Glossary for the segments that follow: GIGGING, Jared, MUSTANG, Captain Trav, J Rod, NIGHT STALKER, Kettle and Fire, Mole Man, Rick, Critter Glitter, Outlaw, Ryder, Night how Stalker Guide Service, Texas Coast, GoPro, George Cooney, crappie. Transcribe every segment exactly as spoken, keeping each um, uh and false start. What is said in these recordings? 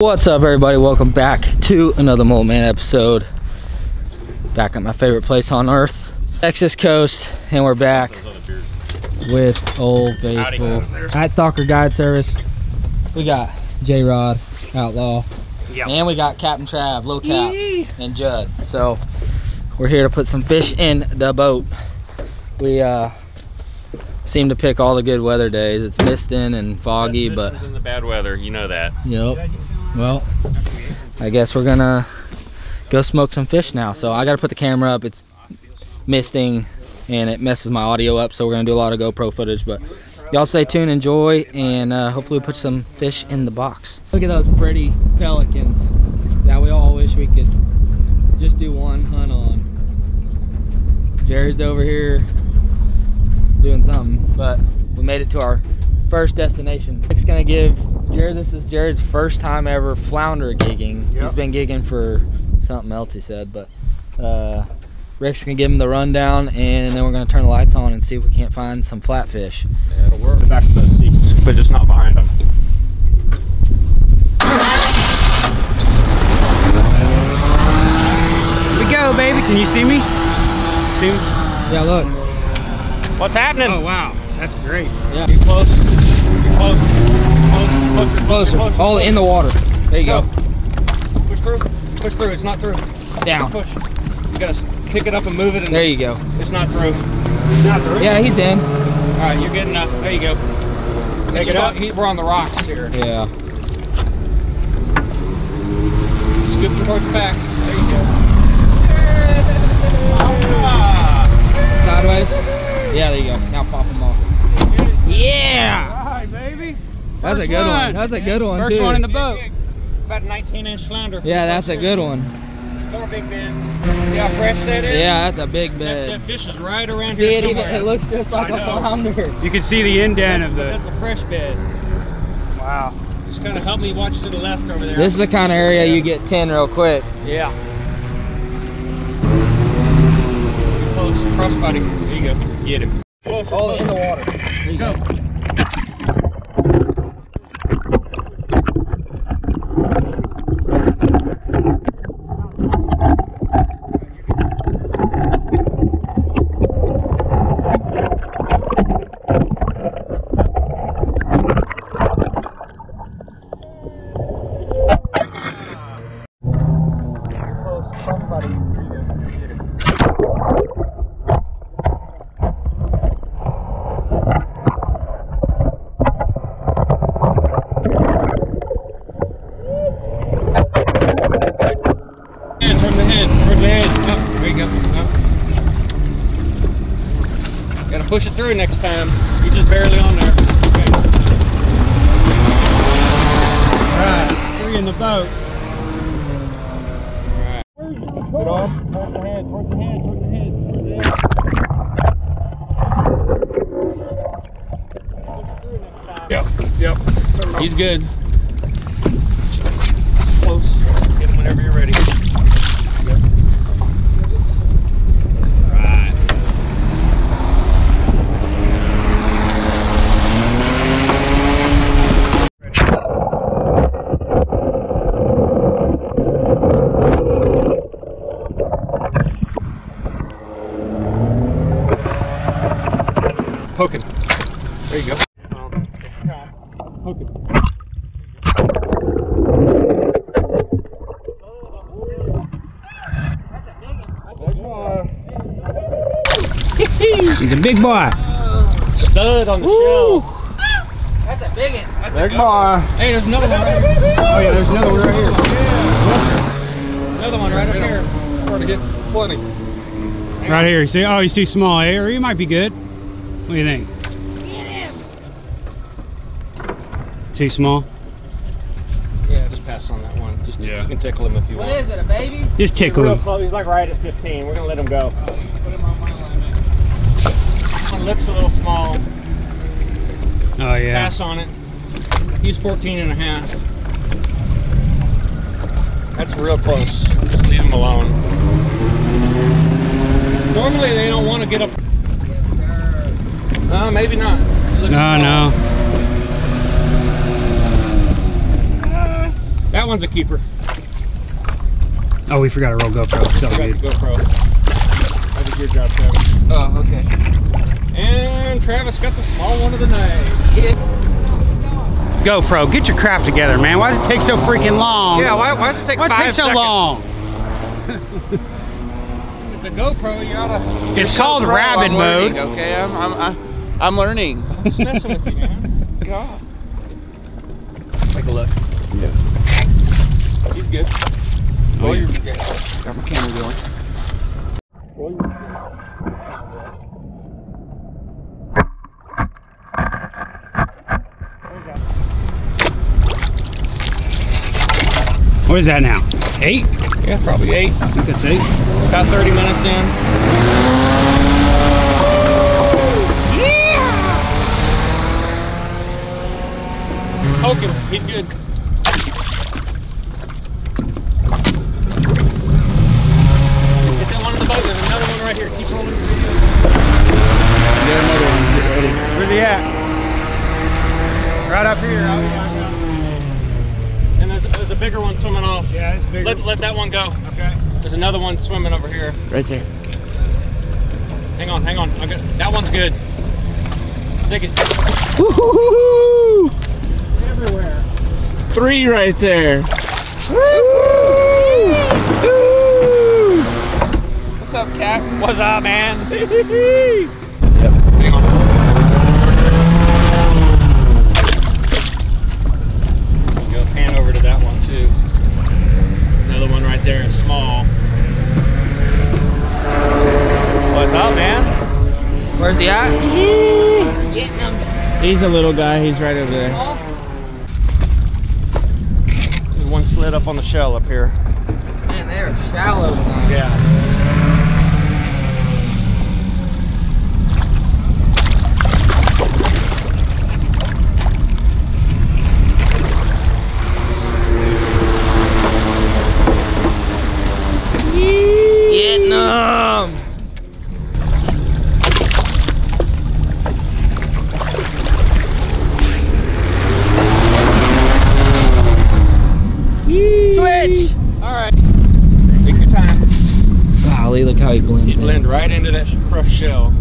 What's up, everybody? Welcome back to another Mole Man episode. Back at my favorite place on earth, Texas Coast, and we're back with Old Faithful Night Stalker Guide Service. We got J Rod, Outlaw, yep. And we got Captain Trav, Lil Cap, Yee. And Judd. So we're here to put some fish in the boat. We uh, seem to pick all the good weather days. It's misting and foggy, but in the bad weather, you know that. Yep. Well, I guess we're gonna go smoke some fish now. So I gotta put the camera up. It's misting and it messes my audio up, so we're gonna do a lot of GoPro footage, but y'all stay tuned, enjoy, and uh, hopefully we put some fish in the box. Look at those pretty pelicans that we all wish we could just do one hunt on. Jared's over here doing something, but we made it to our first destination. Nick's gonna give Jared, this is Jared's first time ever flounder gigging. Yep. He's been gigging for something else, he said, but uh, Rick's gonna give him the rundown, and then we're gonna turn the lights on and see if we can't find some flatfish. Yeah, it'll work. The back of those seats, but just not behind them. Here we go, baby. Can you see me? See me? Yeah, look. What's happening? Oh, wow. That's great. Yeah. Get close. Get close. Closer, closer, closer. Closer, all closer. In the water. There you go. go. Push through. Push through. It's not through. Down. Push. You gotta pick it up and move it. And there you go. It's not through. It's not through. Yeah, he's in. All right, you're getting up. There you go. Pick it's it up. He, we're on the rocks here. Yeah. Scoop it towards the back. There you go. Sideways. Yeah, there you go. Now pop them off. Yeah. All right, baby. That's first a good one. one. That's a good one, First too. one in the boat. About a nineteen inch flounder. Yeah, that's a good one. Four big beds. See how fresh that is? Yeah, that's a big bed. That, that fish is right around see here it, even, it looks just like a flounder. You can see the indent of the... That's a fresh bed. Wow. Just kind of help me watch to the left over there. This is the kind of area yeah. you get ten real quick. Yeah. Close. Crossbody. There you go. Get him. Close. All in the water. There you go. go. Push it through next time. You're just barely on there. Okay. Alright, three in the boat. Alright. Get off. Towards the head, towards the head, towards the head, towards the head. Yep, yep. He's good. Close. Get him whenever you're ready. Poking. There you go. Poking. He's a big boy. Stud on the Woo. shell. That's a big one. Big boy. Hey, there's another one. Right here. Oh yeah, there's another one right here. Yeah. Another one right up here. Trying to get plenty. Right here. You see? Oh, he's too small, eh? Or he might be good. What do you think? Get him! Too small? Yeah, just pass on that one. Just yeah. You can tickle him if you want. What is it, a baby? Just tickle him. Close. He's like right at fifteen. We're gonna let him go. Oh, you can put him on my line, man. It looks a little small. Oh yeah. Pass on it. He's fourteen and a half. That's real close. Just leave him alone. Normally they don't want to get up. No, maybe not. No, small. no. Uh, that one's a keeper. Oh, we forgot to roll GoPro. Forgot the GoPro. I did your job, Travis. Oh, okay. And Travis got the small one of the night. Yeah. GoPro, get your crap together, man. Why does it take so freaking long? Yeah, why, why does it take why five seconds? Why does it take so seconds? long? It's a GoPro, you oughta... It's called GoPro. Rabbit I'm mode. Learning, okay, I'm, I'm, I'm, I'm learning. I'm just messing with you, man. God. Take a look. Yeah. He's good. Roll your good. Got my camera going. Roll your good. What is that now? Eight? Yeah, probably eight. I think that's eight. About thirty minutes in. Yeah! Poke him. He's good. Get that one in the boat. There's another one right here. Keep rolling. Yeah, another one. Get ready. Where's he at? Right up here. Oh, yeah. The bigger one swimming off. Yeah, it's bigger. Let, let that one go. Okay. There's another one swimming over here. Right there. Hang on, hang on. Okay. That one's good. Take it. Woo-hoo-hoo-hoo! Everywhere. Three right there. Woo-hoo-hoo! What's up, Cap? What's up, man? Yep. Hang on. There is small. What's up, man? Where's he at? Getting him. He's a little guy. He's right over there. There's one slid up on the shell up here. Man, they are shallow. Look how he blends. He blends right into that crushed shell.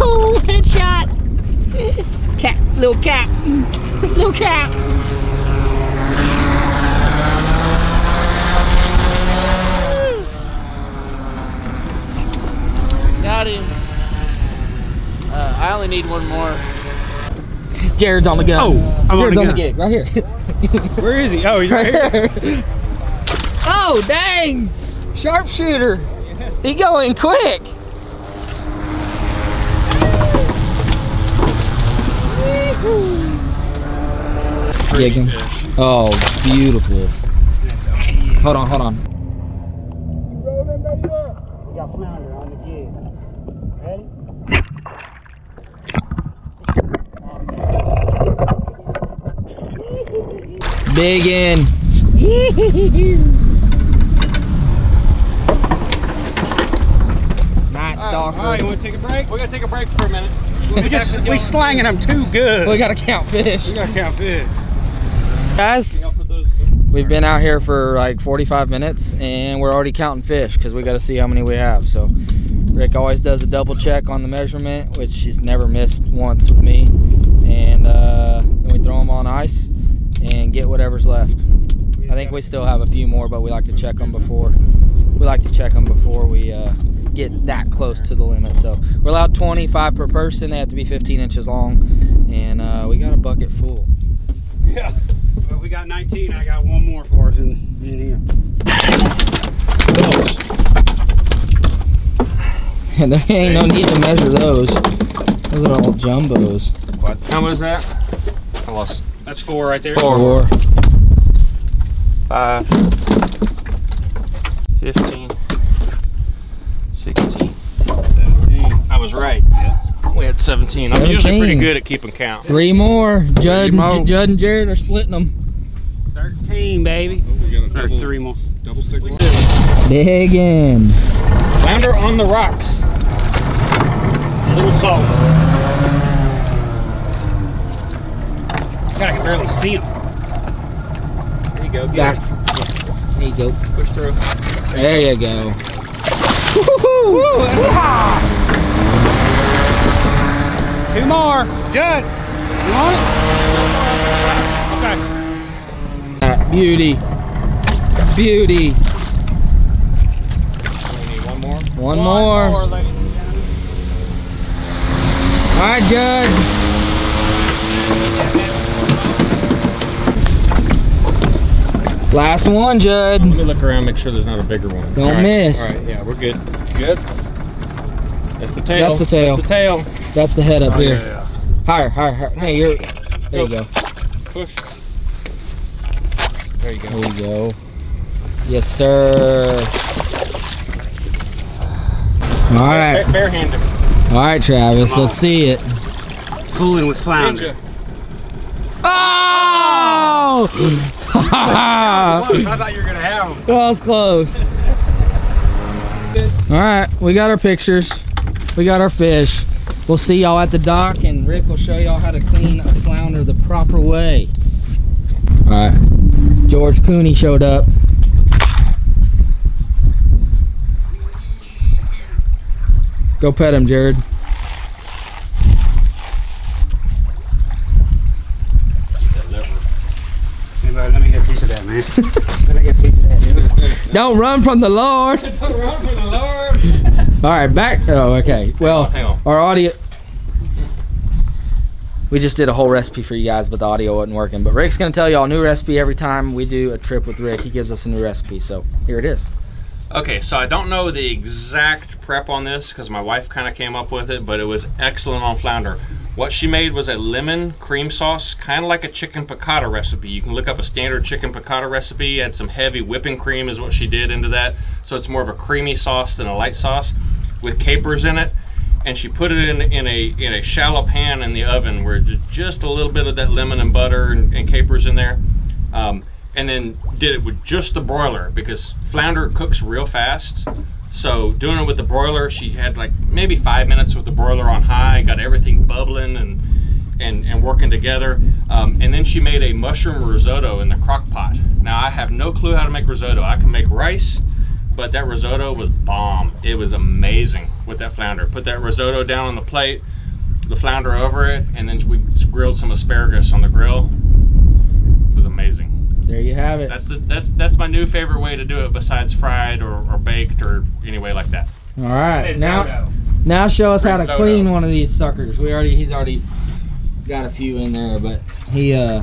Oh, headshot! Cat, little cat, little cat. Got him. Uh, I only need one more. Jared's on the gun. Oh, I'm Jared's on the, on the gig right here. Where is he? Oh, he's right, right here. Oh, dang! Sharpshooter. Yeah. He going quick. Gigging. Oh, beautiful. Hold on, hold on. We got flounder on the gig. Ready? Big in. Night Stalker. All right, you want to take a break? We're going to take a break for a minute. We just, we slanging them too good. We got to count fish. We got to count fish. Guys, we've been out here for like forty-five minutes, and we're already counting fish because we got to see how many we have. So Rick always does a double check on the measurement, which he's never missed once with me. And uh, then we throw them on ice and get whatever's left. I think we still have a few more, but we like to check them before we like to check them before we uh, get that close to the limit. So we're allowed twenty-five per person. They have to be fifteen inches long, and uh, we got a bucket full. Yeah, well, we got nineteen. I got one more for us in, in here. And there ain't no need to measure those. Those are all jumbos. What? How was that? I lost. That's four right there. Four. Four. Five. Fifteen. Sixteen. Seventeen. I was right. Yeah. We had seventeen. seventeen. I'm usually pretty good at keeping count. Three more. Judd, more. Judd and Jared are splitting them. Thirteen, baby. Oh, we got a double, three more. Double stick. Big in. Flounder on the rocks. A little salt. see him. There you go. Get Back. Yeah. There you go. Push through. There you go. Woo-hoo! Two more. Good. You want it? Okay. That beauty. Beauty. We need one more. One, one more. more ladies and gentlemen. All right, Judd. Last one, Judd. Let me look around, make sure there's not a bigger one. Don't All miss. Right. All right, yeah, we're good. Good. That's the tail. That's the tail. That's the tail. That's the head up oh, here. Yeah, yeah. Higher, higher, higher. Hey, you're. There you go. Push. There you go. There you go. Yes, sir. All right. Barehanded. All right, Travis. Let's see it. Fooling with flounder. Oh! That was close. I thought you were gonna have them. That was close. All right, we got our pictures. We got our fish. We'll see y'all at the dock, and Rick will show y'all how to clean a flounder the proper way. All right. George Cooney showed up. Go pet him, Jared. Hey, bro, let me get a piece of that, man. Let me get a piece of that. Don't run from the Lord. Don't run from the Lord. All right, back. Oh, okay. Well, hang on, hang on. Our audio. We just did a whole recipe for you guys, but the audio wasn't working. But Rick's gonna tell y'all a new recipe every time we do a trip with Rick. He gives us a new recipe, so here it is. Okay, so I don't know the exact prep on this because my wife kind of came up with it, but it was excellent on flounder. What she made was a lemon cream sauce, kind of like a chicken piccata recipe. You can look up a standard chicken piccata recipe, add some heavy whipping cream is what she did into that. So it's more of a creamy sauce than a light sauce with capers in it. And she put it in, in a in a shallow pan in the oven where just a little bit of that lemon and butter and, and capers in there, um, and then did it with just the broiler because flounder cooks real fast. So doing it with the broiler, she had like maybe five minutes with the broiler on high, got everything bubbling and and, and working together, um, and then she made a mushroom risotto in the crock pot. Now I have no clue how to make risotto. I can make rice, but that risotto was bomb. It was amazing with that flounder. Put that risotto down on the plate, the flounder over it, and then we grilled some asparagus on the grill. It was amazing. There you have it. That's the, that's that's my new favorite way to do it besides fried or, or baked or any way like that. All right, risotto. now now show us risotto. How to clean one of these suckers. We already he's already got a few in there, but he uh,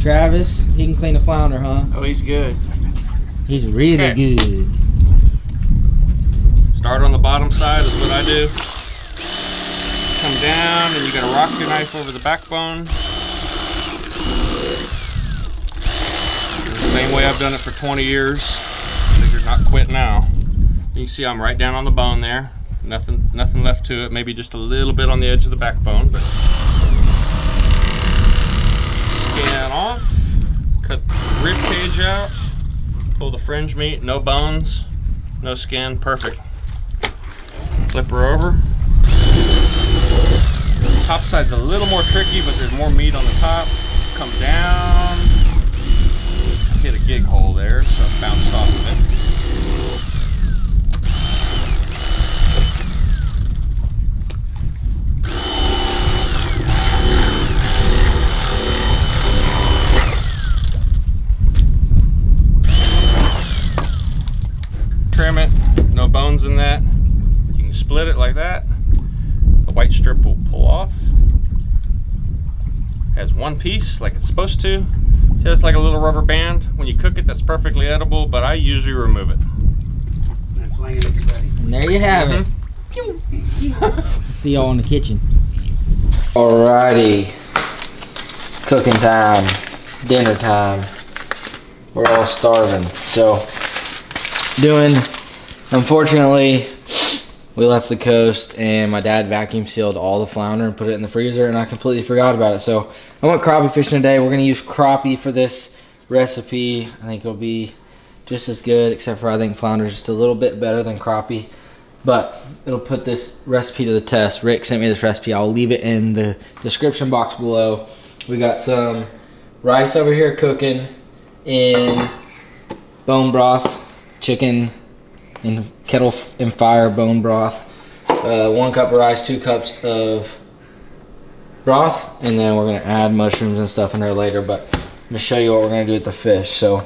Travis, he can clean a flounder, huh? Oh, he's good. He's really okay. good. Start on the bottom side is what I do. Come down and you gotta rock your knife over the backbone. The same way I've done it for twenty years. Figured not quit now. You can see I'm right down on the bone there. Nothing, nothing left to it. Maybe just a little bit on the edge of the backbone, but scan off. Cut the rib cage out. Pull the fringe meat, no bones, no skin, perfect. Flip her over. Top side's a little more tricky, but there's more meat on the top. Come down, hit a gig hole there, so it bounced off of it. Trim it, no bones in that. You can split it like that. The white strip will pull off. Has one piece like it's supposed to. See, it's like a little rubber band. When you cook it, that's perfectly edible, but I usually remove it. And there you have it. See y'all in the kitchen. Alrighty, cooking time, dinner time. We're all starving, so. Doing unfortunately we left the coast and my dad vacuum sealed all the flounder and put it in the freezer and I completely forgot about it, so I went crappie fishing today. We're going to use crappie for this recipe. I think it'll be just as good, except for I think flounder is just a little bit better than crappie, but it'll put this recipe to the test. Rick sent me this recipe. I'll leave it in the description box below. We got some rice over here cooking in bone broth, chicken in kettle and fire bone broth. Uh, one cup of rice, two cups of broth, and then we're gonna add mushrooms and stuff in there later, but I'm gonna show you what we're gonna do with the fish. So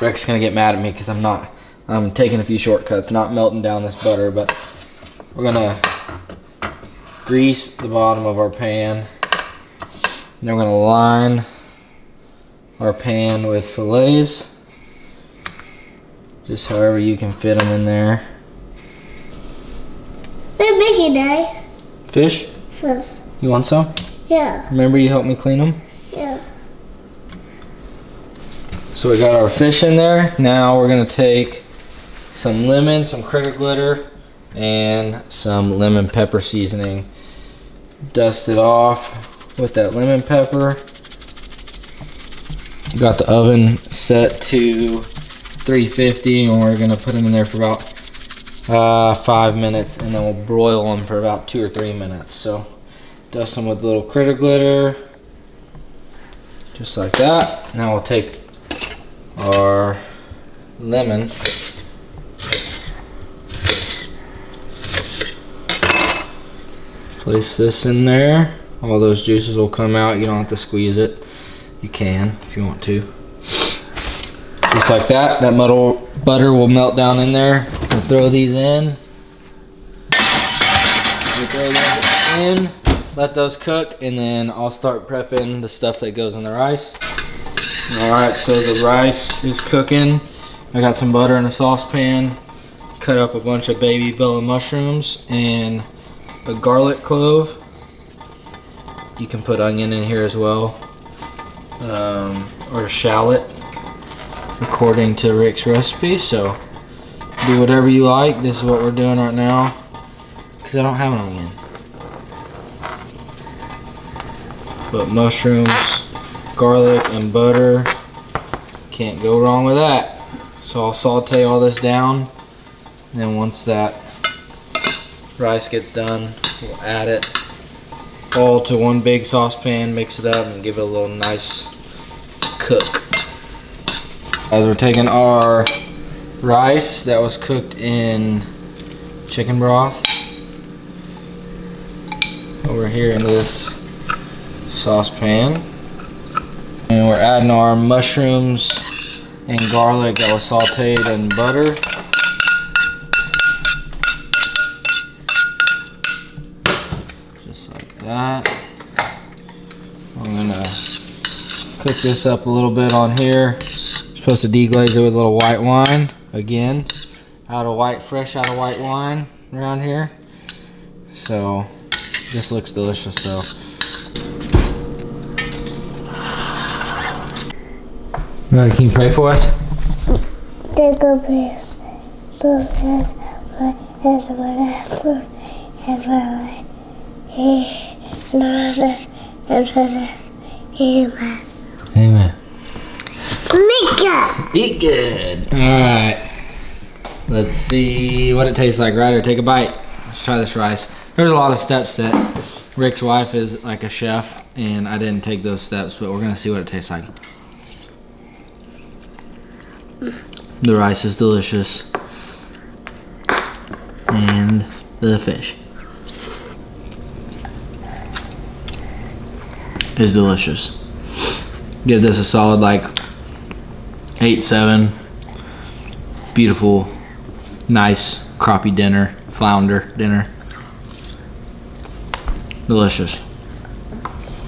Rick's gonna get mad at me because I'm not, I'm taking a few shortcuts, not melting down this butter, but we're gonna grease the bottom of our pan. Then we're gonna line our pan with fillets, just however you can fit them in there. They're big today. Fish? Fish. You want some? Yeah. Remember you helped me clean them? Yeah. So we got our fish in there. Now we're gonna take some lemon, some Critter Glitter, and some lemon pepper seasoning. Dust it off with that lemon pepper. Got the oven set to three fifty, and we're gonna put them in there for about uh, five minutes, and then we'll broil them for about two or three minutes. So dust them with a little Critter Glitter, just like that. Now we'll take our lemon, place this in there. All those juices will come out. You don't have to squeeze it. You can if you want to. Just like that. That muddle butter will melt down in there. We'll throw these in. We'll throw those in. Let those cook, and then I'll start prepping the stuff that goes in the rice. All right, so the rice is cooking. I got some butter in a saucepan, cut up a bunch of baby bella mushrooms and a garlic clove. You can put onion in here as well, um, or shallot, according to Rick's recipe. So do whatever you like. This is what we're doing right now, because I don't have an onion. But mushrooms, garlic and butter, can't go wrong with that. So I'll saute all this down, and then once that rice gets done, we'll add it all to one big saucepan, mix it up, and give it a little nice cook. As we're taking our rice that was cooked in chicken broth over here into this saucepan, and we're adding our mushrooms and garlic that was sauteed in butter. Just like that. I'm gonna cook this up a little bit on here. I'm supposed to deglaze it with a little white wine. Again, out of white, fresh out of white wine around here. So this looks delicious though. Right, can you pray for us? Amen. Eat good. Eat good. All right. Let's see what it tastes like. Ryder, take a bite. Let's try this rice. There's a lot of steps that Rick's wife is like a chef, and I didn't take those steps, but we're gonna see what it tastes like. The rice is delicious, and the fish is delicious. Give this a solid like eight, seven. Beautiful, nice crappie dinner, flounder dinner. Delicious. If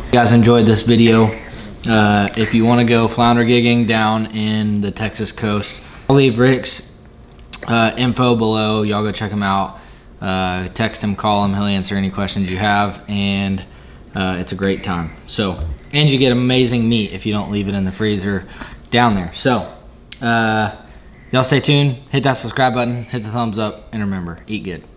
you guys enjoyed this video, Uh, if you want to go flounder gigging down in the Texas coast, I'll leave Rick's uh, info below. Y'all go check him out. Uh, text him, call him. He'll answer any questions you have, and uh, it's a great time. So, and you get amazing meat if you don't leave it in the freezer down there. So, uh, y'all stay tuned. Hit that subscribe button. Hit the thumbs up, and remember, eat good.